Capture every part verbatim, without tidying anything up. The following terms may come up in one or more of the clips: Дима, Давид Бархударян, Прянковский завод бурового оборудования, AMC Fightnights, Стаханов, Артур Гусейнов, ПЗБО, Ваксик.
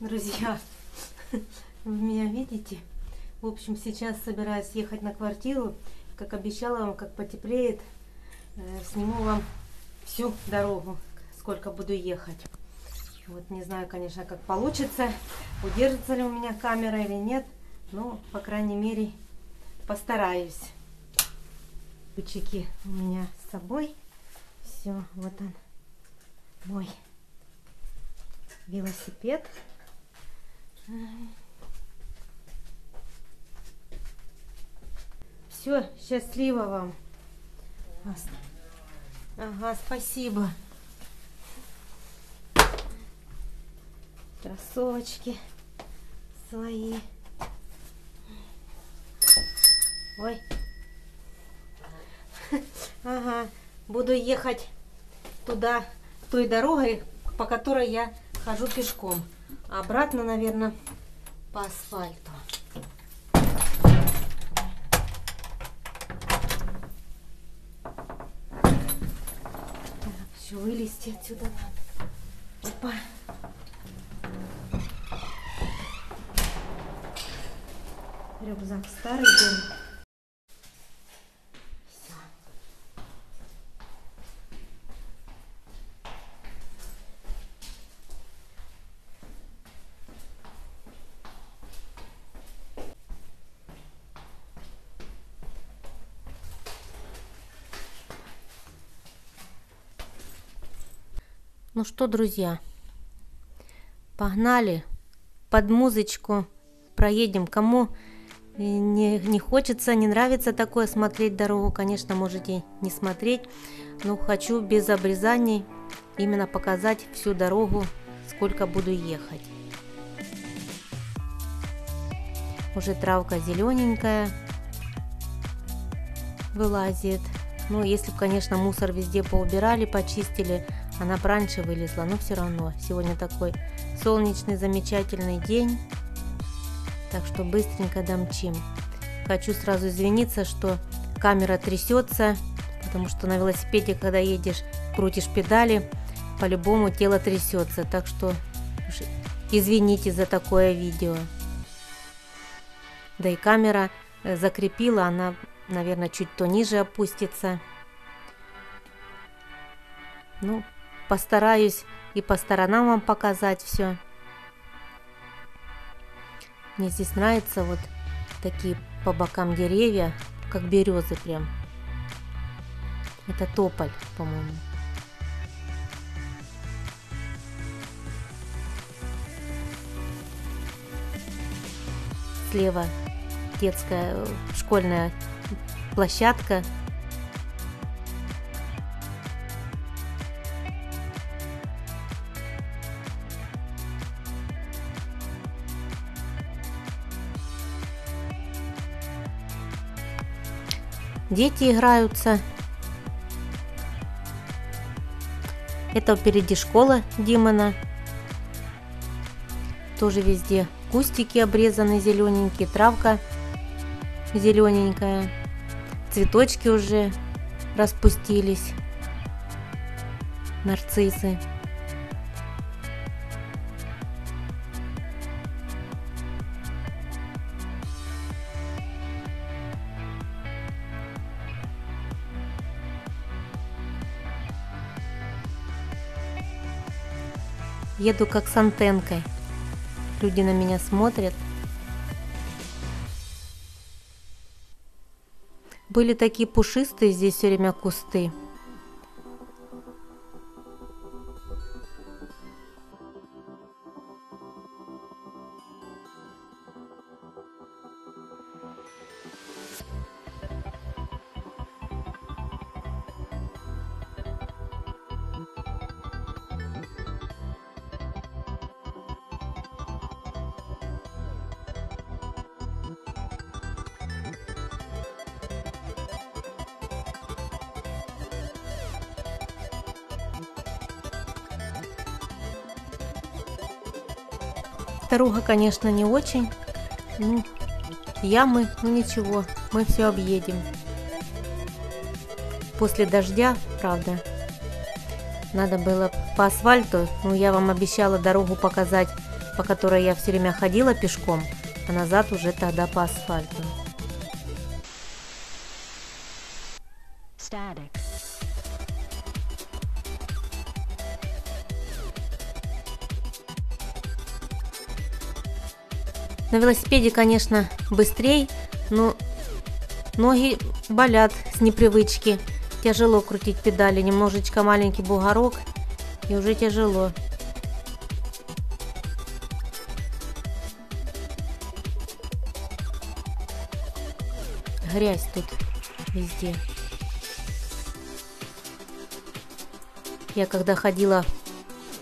Друзья, вы меня видите? В общем, сейчас собираюсь ехать на квартиру. Как обещала вам, как потеплеет, сниму вам всю дорогу, сколько буду ехать. Вот не знаю, конечно, как получится, удержится ли у меня камера или нет, но, по крайней мере, постараюсь. Ключики у меня с собой. Все, вот он, мой велосипед. Все, счастливо вам. Ага, спасибо. Кроссовочки свои. Ой. Ага, буду ехать туда, той дорогой, по которой я хожу пешком. Обратно, наверное, по асфальту. Так, еще вылезти отсюда надо. Опа. Рюкзак старый был. Ну что, друзья, погнали под музычку, проедем. Кому не, не хочется, не нравится такое смотреть дорогу, конечно, можете не смотреть, но хочу без обрезаний именно показать всю дорогу, сколько буду ехать. Уже травка зелененькая вылазит. Ну, если бы, конечно, мусор везде поубирали, почистили, она раньше вылезла, но все равно. Сегодня такой солнечный, замечательный день. Так что быстренько домчим. Хочу сразу извиниться, что камера трясется, потому что на велосипеде, когда едешь, крутишь педали, по-любому тело трясется. Так что извините за такое видео. Да и камера закрепила, она, наверное, чуть то ниже опустится. Ну, постараюсь и по сторонам вам показать все. Мне здесь нравятся вот такие по бокам деревья, как березы прям. Это тополь, по-моему. Слева детская школьная площадка. Дети играются. Это впереди школа Димана. Тоже везде кустики обрезаны зелененькие, травка зелененькая. Цветочки уже распустились. Нарциссы. Еду как с антенкой. Люди на меня смотрят. Были такие пушистые здесь все время кусты. Дорога, конечно, не очень, ну, ямы, ну ничего, мы все объедем. После дождя, правда, надо было по асфальту, но я вам обещала дорогу показать по которой я все время ходила пешком, а назад уже тогда по асфальту. На велосипеде, конечно, быстрее, но ноги болят с непривычки. Тяжело крутить педали, немножечко маленький бугорок, и уже тяжело. Грязь тут везде. Я когда ходила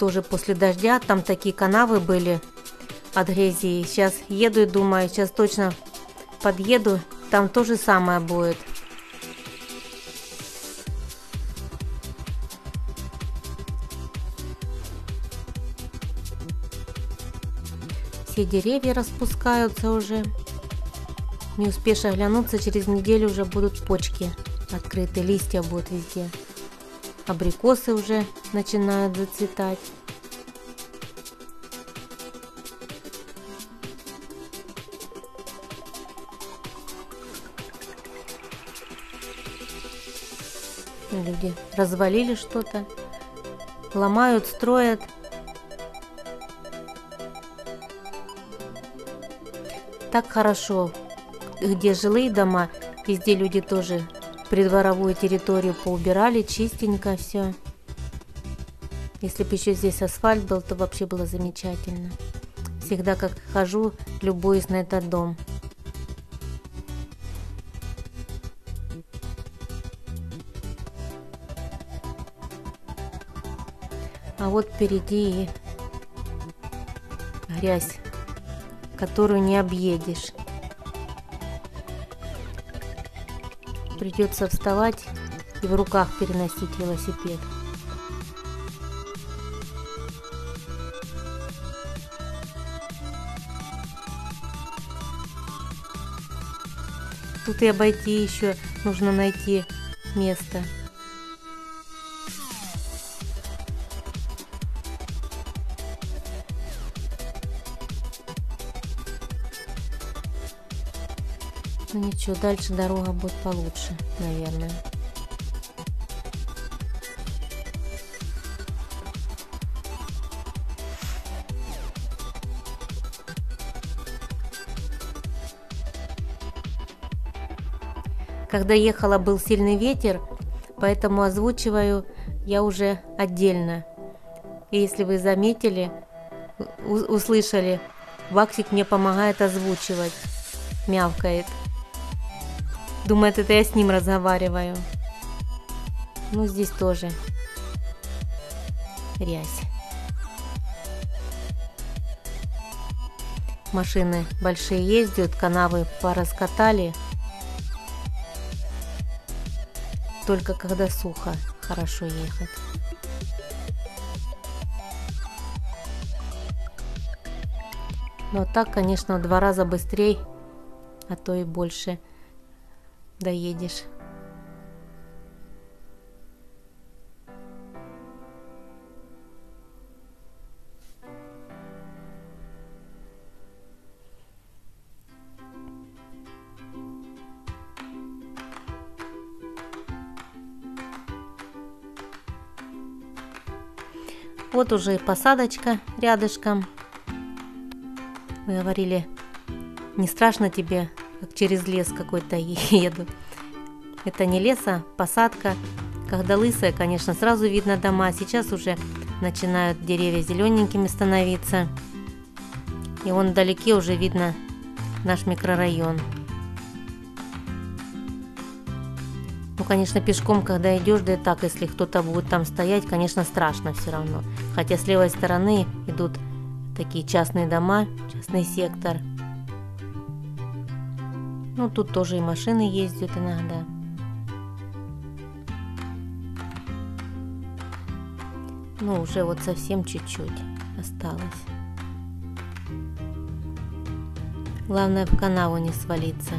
тоже после дождя, там такие канавы были от грязи. Сейчас еду и думаю, сейчас точно подъеду, там то же самое будет. Все деревья распускаются уже. Не успеешь оглянуться, через неделю уже будут почки открыты, листья будут везде. Абрикосы уже начинают зацветать. Люди развалили что-то, ломают, строят. Так хорошо, где жилые дома, везде люди тоже придворовую территорию поубирали, чистенько все. Если бы еще здесь асфальт был, то вообще было замечательно. Всегда как хожу, любуюсь на этот дом. А вот впереди и грязь, которую не объедешь. Придется вставать и в руках переносить велосипед. Тут и обойти еще нужно, найти место. Ну ничего, дальше дорога будет получше, наверное. Когда ехала, был сильный ветер, поэтому озвучиваю я уже отдельно. И если вы заметили, услышали, Ваксик мне помогает озвучивать, мявкает. Думает, это я с ним разговариваю. Ну, здесь тоже грязь. Машины большие ездят, канавы пораскатали. Только когда сухо, хорошо ехать. Ну, а так, конечно, в два раза быстрее, а то и больше доедешь. Вот уже и посадочка рядышком. Мы говорили, не страшно тебе, как через лес какой-то еду. Это не лес, а посадка. Когда лысая, конечно, сразу видно дома. Сейчас уже начинают деревья зелененькими становиться. И вон вдалеке уже видно наш микрорайон. Ну, конечно, пешком, когда идешь, да и так, если кто-то будет там стоять, конечно, страшно все равно. Хотя с левой стороны идут такие частные дома, частный сектор. Ну, тут тоже и машины ездят иногда. Ну, уже вот совсем чуть-чуть осталось. Главное, в канаву не свалиться.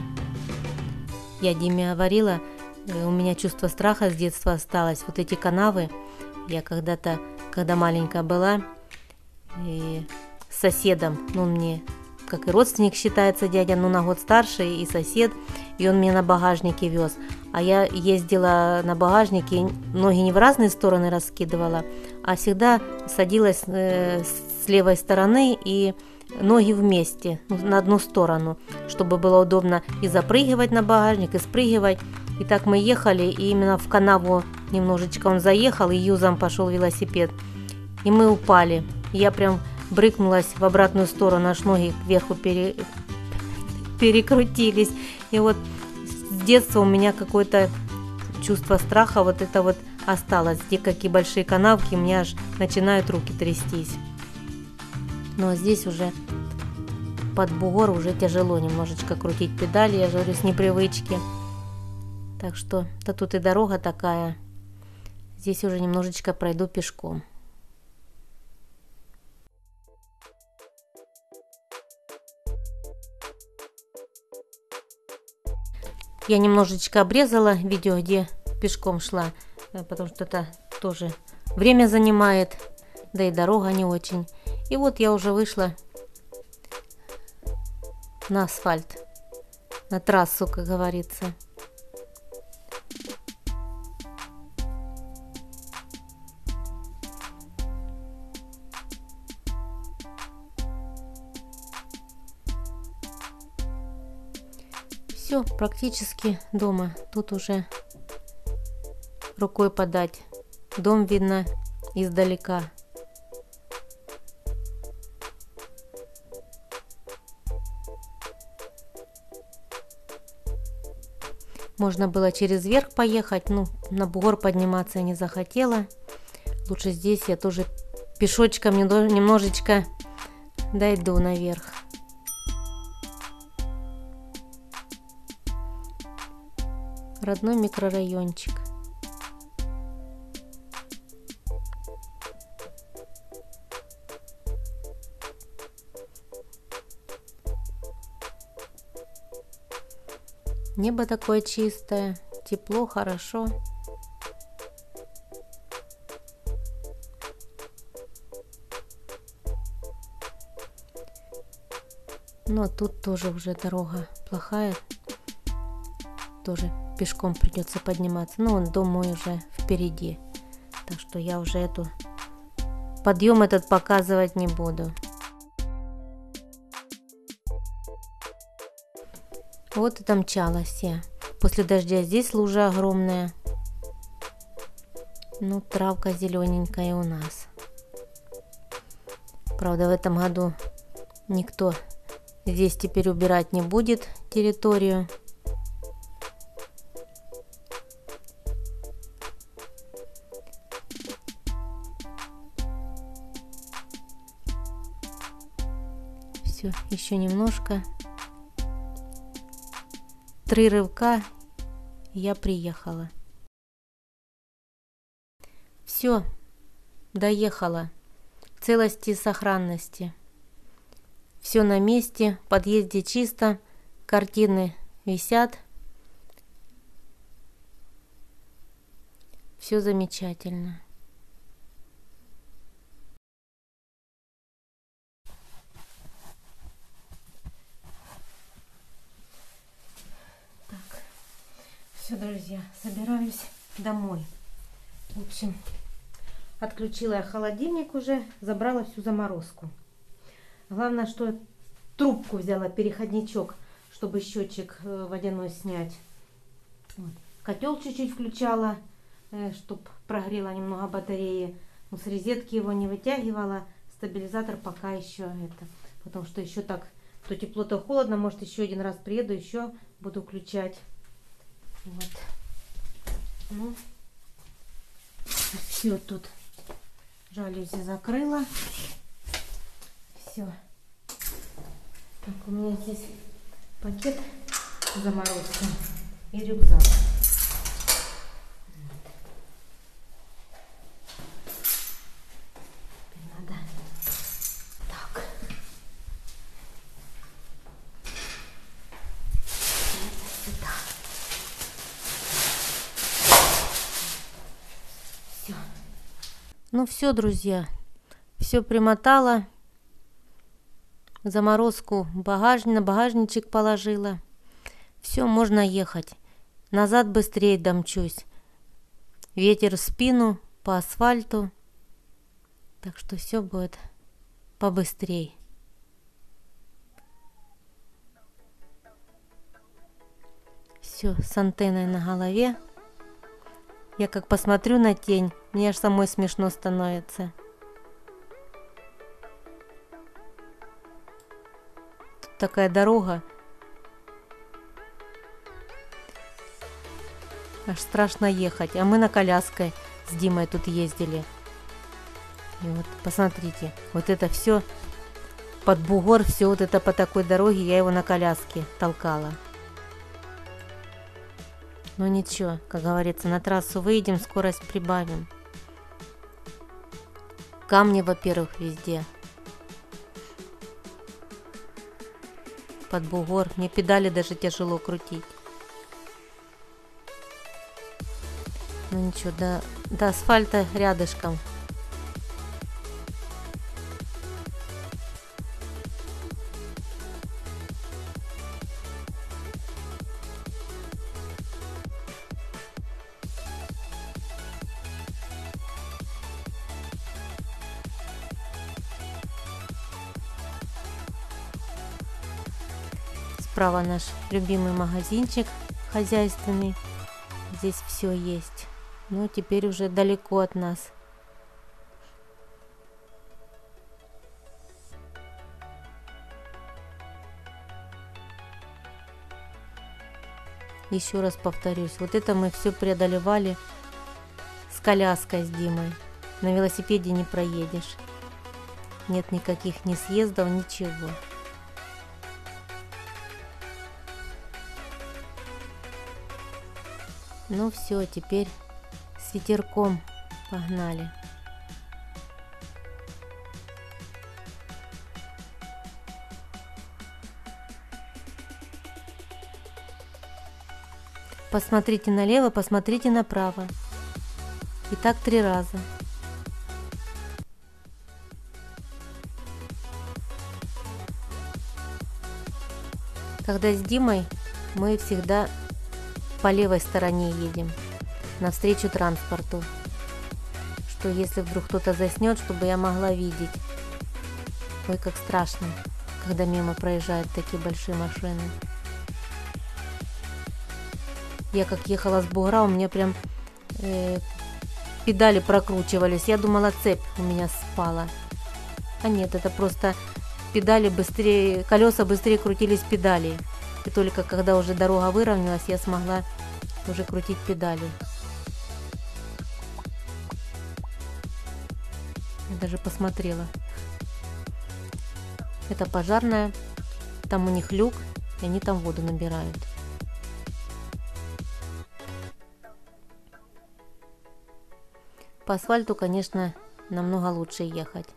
Я Диме говорила, у меня чувство страха с детства осталось. Вот эти канавы, я когда-то, когда маленькая была, и соседом. Ну, мне как и родственник считается дядя, но на год старше и сосед, и он меня на багажнике вез. А я ездила на багажнике, ноги не в разные стороны раскидывала, а всегда садилась с левой стороны и ноги вместе, на одну сторону, чтобы было удобно и запрыгивать на багажник, и спрыгивать. И так мы ехали, и именно в канаву немножечко он заехал, и юзом пошел велосипед. И мы упали. Я прям брыкнулась в обратную сторону, аж ноги кверху пере... перекрутились. И вот с детства у меня какое-то чувство страха вот это вот осталось. Где какие большие канавки, у меня аж начинают руки трястись. Но здесь уже под бугор уже тяжело немножечко крутить педали, я же говорю, с непривычки. Так что, да тут и дорога такая. Здесь уже немножечко пройду пешком. Я немножечко обрезала видео, где пешком шла, потому что это тоже время занимает, да и дорога не очень. И вот я уже вышла на асфальт, на трассу, как говорится. Все, практически дома. Тут уже рукой подать. Дом видно издалека. Можно было через верх поехать, ну, на бугор подниматься я не захотела. Лучше здесь я тоже пешочком немножечко дойду наверх. Родной микрорайончик. Небо такое чистое, тепло, хорошо. Ну а тут тоже уже дорога плохая. Тоже пешком придется подниматься. Но он дом мой уже впереди. Так что я уже эту подъем этот показывать не буду. Вот и домчалась я. После дождя здесь лужа огромная. Ну, травка зелененькая у нас. Правда, в этом году никто здесь теперь убирать не будет территорию. Все, еще немножко. Три рывка я приехала. Все, доехала. Целости и сохранности. Все на месте, в подъезде чисто, картины висят. Все замечательно. Все, друзья, собираюсь домой. В общем, отключила я холодильник уже, забрала всю заморозку. Главное, что трубку взяла, переходничок, чтобы счетчик водяной снять. Вот. Котел чуть-чуть включала, чтобы прогрела немного батареи. Но с розетки его не вытягивала. Стабилизатор пока еще это. Потому что еще так, то тепло, то холодно. Может, еще один раз приеду, еще буду включать. Вот. Ну, все тут жалюзи закрыла. Все. Так, у меня здесь пакет заморозки и рюкзак. Надо. Так. Это сюда. Ну все, друзья, все примотала, заморозку багаж, на багажничек положила. Все, можно ехать. Назад быстрее домчусь. Ветер в спину, по асфальту. Так что все будет побыстрей. Все, с антенной на голове. Я как посмотрю на тень, мне аж самой смешно становится. Тут такая дорога. Аж страшно ехать. А мы на коляске с Димой тут ездили. И вот, посмотрите, вот это все под бугор, все вот это по такой дороге, я его на коляске толкала. Ну ничего, как говорится, на трассу выйдем, скорость прибавим. Камни, во-первых, везде. Под бугор. Мне педали даже тяжело крутить. Ну ничего, до, до асфальта рядышком. Справа наш любимый магазинчик хозяйственный. Здесь все есть. Но теперь уже далеко от нас. Еще раз повторюсь. Вот это мы все преодолевали с коляской с Димой. На велосипеде не проедешь. Нет никаких ни съездов, ничего. Ну все, теперь с ветерком погнали. Посмотрите налево, посмотрите направо. И так три раза. Когда с Димой, мы всегда по левой стороне едем, навстречу транспорту, что если вдруг кто-то заснет, чтобы я могла видеть. Ой, как страшно, когда мимо проезжают такие большие машины. Я как ехала с бугра, у меня прям э, педали прокручивались, я думала, цепь у меня спала, а нет, это просто педали быстрее, колеса быстрее крутились педали. И только когда уже дорога выровнялась, я смогла уже крутить педали. Я даже посмотрела. Это пожарная. Там у них люк, и они там воду набирают. По асфальту, конечно, намного лучше ехать.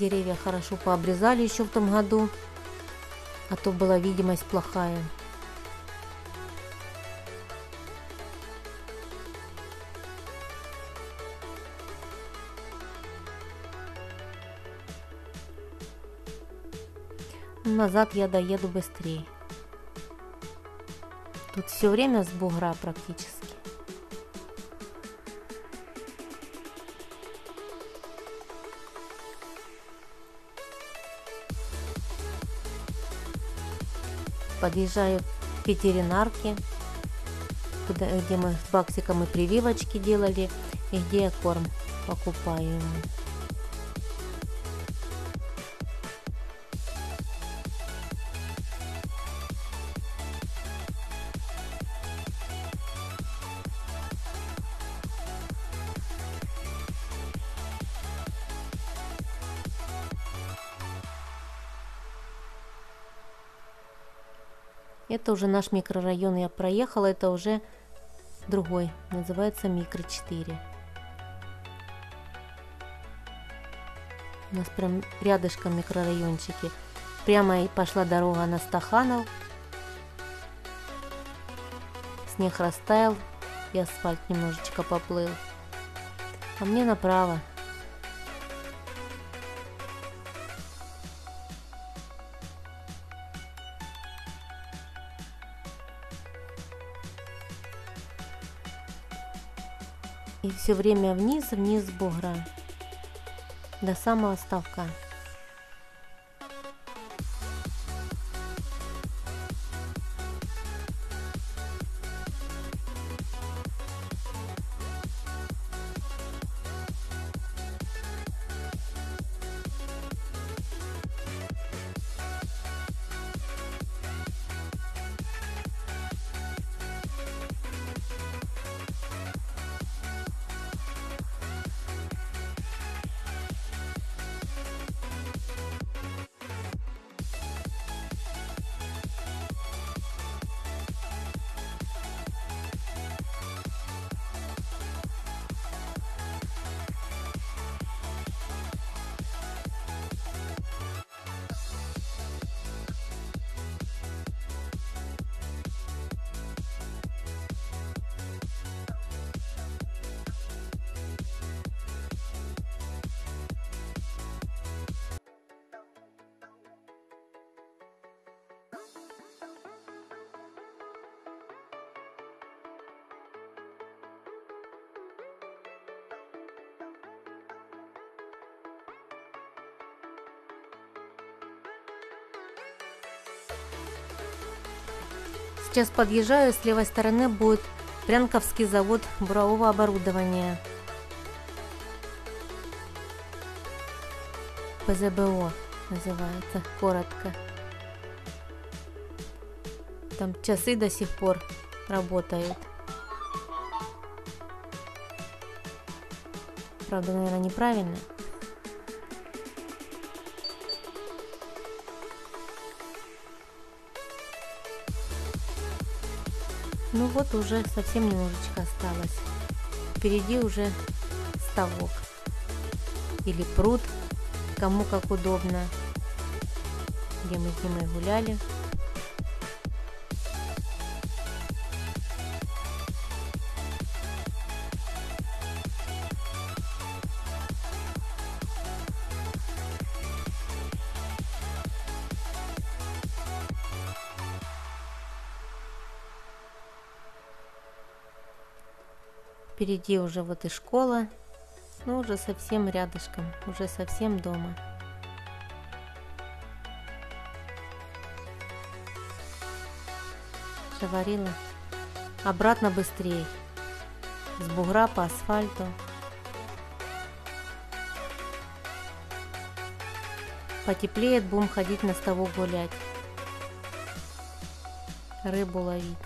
Деревья хорошо пообрезали еще в том году, а то была видимость плохая. Назад я доеду быстрее. Тут все время с бугра практически. Подъезжаю к ветеринарке, куда, где мы с Ваксиком и прививочки делали, и где я корм покупаю ему. Это уже наш микрорайон, я проехала, это уже другой, называется микро четыре. У нас прям рядышком микрорайончики. Прямо и пошла дорога на Стаханов. Снег растаял, и асфальт немножечко поплыл. А мне направо. И все время вниз, вниз бугра, до самого ставка. Сейчас подъезжаю, с левой стороны будет Прянковский завод бурового оборудования, ПЗБО называется, коротко. Там часы до сих пор работают. Правда, наверное, неправильно. Ну вот, уже совсем немножечко осталось. Впереди уже ставок или пруд, кому как удобно, где мы с Димой гуляли. Впереди уже вот и школа, но уже совсем рядышком, уже совсем дома. Говорила, обратно быстрее, с бугра по асфальту. Потеплеет, будем ходить на ставок гулять, рыбу ловить.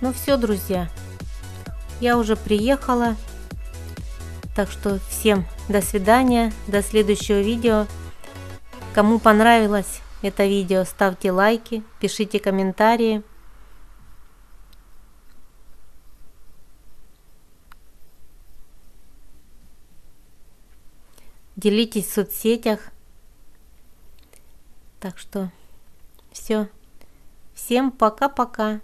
Ну все, друзья, я уже приехала, так что всем до свидания, до следующего видео. Кому понравилось это видео, ставьте лайки, пишите комментарии. Делитесь в соцсетях. Так что все, всем пока-пока.